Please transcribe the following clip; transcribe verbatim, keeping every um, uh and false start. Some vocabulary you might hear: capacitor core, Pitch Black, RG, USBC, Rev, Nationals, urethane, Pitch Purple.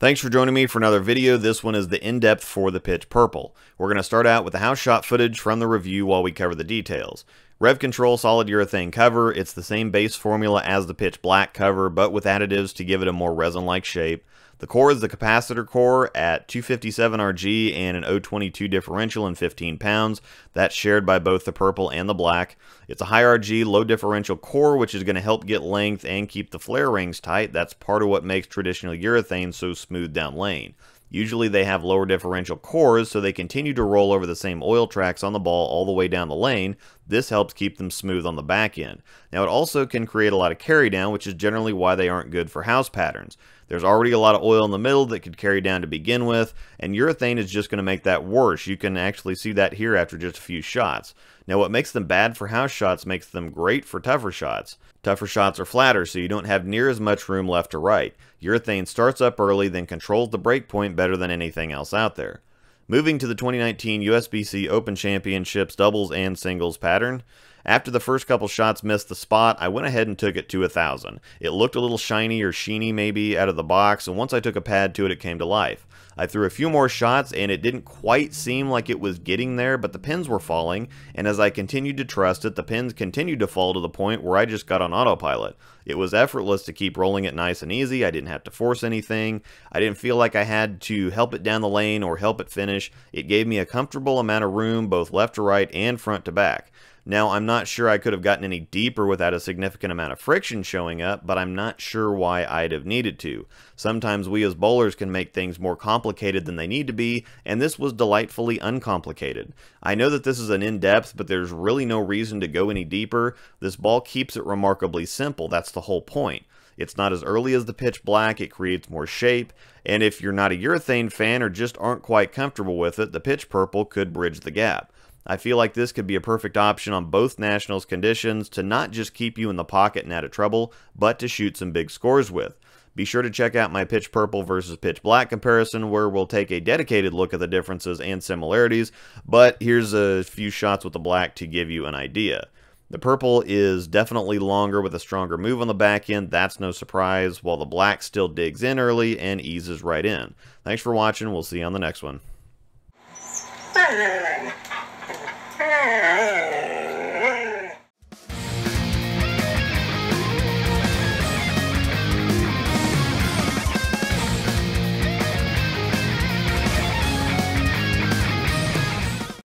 Thanks for joining me for another video. This one is the in-depth for the Pitch Purple. We're going to start out with the house shot footage from the review while we cover the details. Rev Control solid urethane cover. It's the same base formula as the Pitch Black cover, but with additives to give it a more resin-like shape. The core is the capacitor core at two fifty-seven R G and an O twenty-two differential in fifteen pounds. That's shared by both the purple and the black. It's a high R G, low differential core, which is going to help get length and keep the flare rings tight. That's part of what makes traditional urethane so smooth down lane. Usually they have lower differential cores, so they continue to roll over the same oil tracks on the ball all the way down the lane. This helps keep them smooth on the back end. Now it also can create a lot of carry down, which is generally why they aren't good for house patterns. There's already a lot of oil in the middle that could carry down to begin with, and urethane is just going to make that worse. You can actually see that here after just a few shots. Now what makes them bad for house shots makes them great for tougher shots. Tougher shots are flatter, so you don't have near as much room left to right. Urethane starts up early, then controls the break point better than anything else out there. Moving to the twenty nineteen U S B C Open Championships doubles and singles pattern. After the first couple shots missed the spot, I went ahead and took it to a thousand. It looked a little shiny or sheeny maybe out of the box, and once I took a pad to it, it came to life. I threw a few more shots, and it didn't quite seem like it was getting there, but the pins were falling, and as I continued to trust it, the pins continued to fall to the point where I just got on autopilot. It was effortless to keep rolling it nice and easy. I didn't have to force anything. I didn't feel like I had to help it down the lane or help it finish. It gave me a comfortable amount of room, both left to right and front to back. Now, I'm not sure I could have gotten any deeper without a significant amount of friction showing up, but I'm not sure why I'd have needed to. Sometimes we as bowlers can make things more complicated than they need to be, and this was delightfully uncomplicated. I know that this is an in-depth, but there's really no reason to go any deeper. This ball keeps it remarkably simple. That's the whole point. It's not as early as the Pitch Black, it creates more shape, and if you're not a urethane fan or just aren't quite comfortable with it, the Pitch Purple could bridge the gap. I feel like this could be a perfect option on both Nationals conditions to not just keep you in the pocket and out of trouble, but to shoot some big scores with. Be sure to check out my Pitch Purple versus Pitch Black comparison where we'll take a dedicated look at the differences and similarities, but here's a few shots with the black to give you an idea. The purple is definitely longer with a stronger move on the back end, that's no surprise, while the black still digs in early and eases right in. Thanks for watching, we'll see you on the next one.